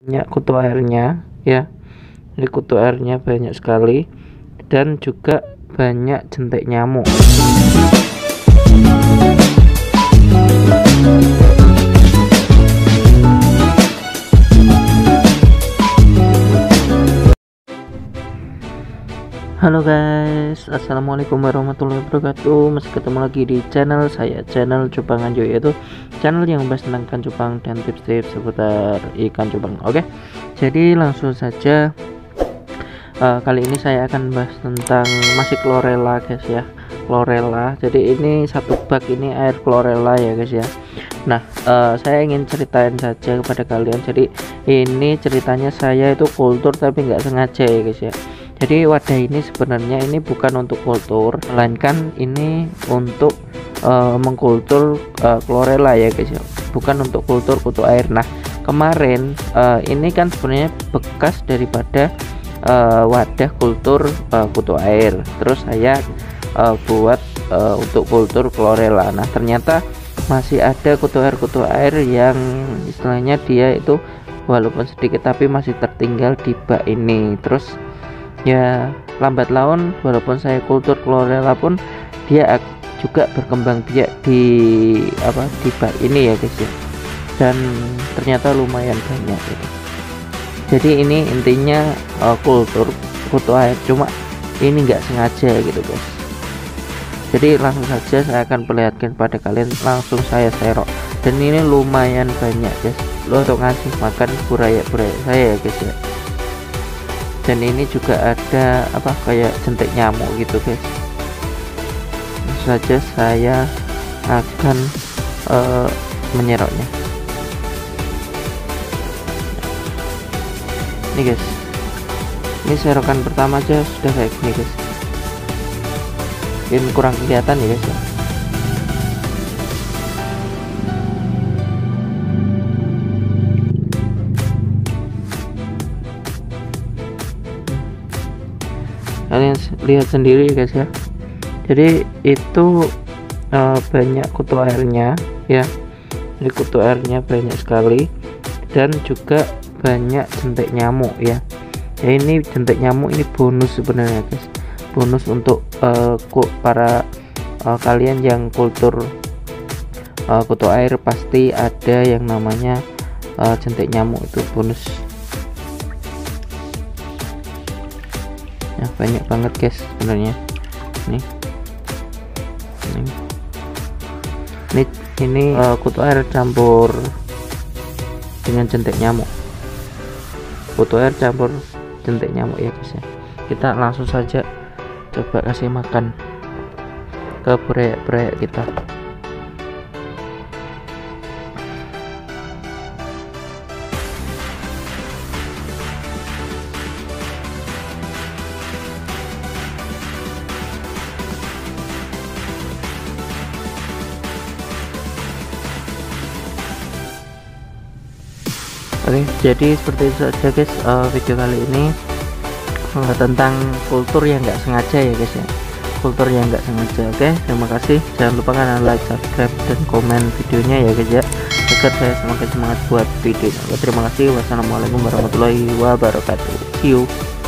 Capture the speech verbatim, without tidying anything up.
banyak kutu airnya ya. Jadi kutu airnya banyak sekali dan juga banyak jentik nyamuk. Halo guys, assalamualaikum warahmatullahi wabarakatuh. Masih ketemu lagi di channel saya, channel CupaNganjuk, yaitu channel yang membahas tentang ikan cupang dan tips-tips seputar ikan cupang. Oke, jadi langsung saja uh, kali ini saya akan bahas tentang masih chlorella guys ya, chlorella. Jadi ini satu bak ini air chlorella ya guys ya. Nah, uh, saya ingin ceritain saja kepada kalian. Jadi ini ceritanya saya itu kultur tapi nggak sengaja ya guys ya. Jadi wadah ini sebenarnya ini bukan untuk kultur, melainkan ini untuk uh, mengkultur uh, chlorella ya guys ya, bukan untuk kultur kutu air. Nah kemarin uh, ini kan sebenarnya bekas daripada uh, wadah kultur uh, kutu air. Terus saya uh, buat uh, untuk kultur chlorella. Nah ternyata masih ada kutu air kutu air yang istilahnya dia itu walaupun sedikit tapi masih tertinggal di bak ini. Terus ya lambat laun walaupun saya kultur chlorella pun dia juga berkembang biak di apa di bak ini ya guys ya, dan ternyata lumayan banyak gitu. Jadi ini intinya uh, kultur kutu air, cuma ini nggak sengaja gitu guys. Jadi langsung saja saya akan perlihatkan pada kalian, langsung saya serok, dan ini lumayan banyak guys, lo untuk ngasih makan buraya-buraya saya ya guys ya. Dan ini juga ada apa kayak jentik nyamuk gitu guys. Langsung saja saya akan uh, menyeroknya ini guys. Ini serokan pertama aja sudah kayak gini guys, ini kurang kelihatan ya guys ya. Kalian lihat sendiri guys ya. Jadi itu uh, banyak kutu airnya ya. Jadi kutu airnya banyak sekali dan juga banyak jentik nyamuk ya. Ya ini jentik nyamuk ini bonus sebenarnya guys. Bonus untuk uh, para uh, kalian yang kultur uh, kutu air, pasti ada yang namanya uh, jentik nyamuk, itu bonus. Nah, banyak banget guys sebenarnya. Ini, ini, ini, ini uh, kutu air campur dengan jentik nyamuk. Kutu air campur jentik nyamuk ya guys ya. Kita langsung saja coba kasih makan ke buraya-buraya kita. Oke, jadi seperti itu saja guys uh, video kali ini uh, tentang kultur yang nggak sengaja ya guys ya, kultur yang nggak sengaja. Oke, terima kasih, jangan lupa kalian like, subscribe, dan komen videonya ya guys ya, agar saya semakin semangat buat video. Oke, terima kasih, wassalamualaikum warahmatullahi wabarakatuh, see you.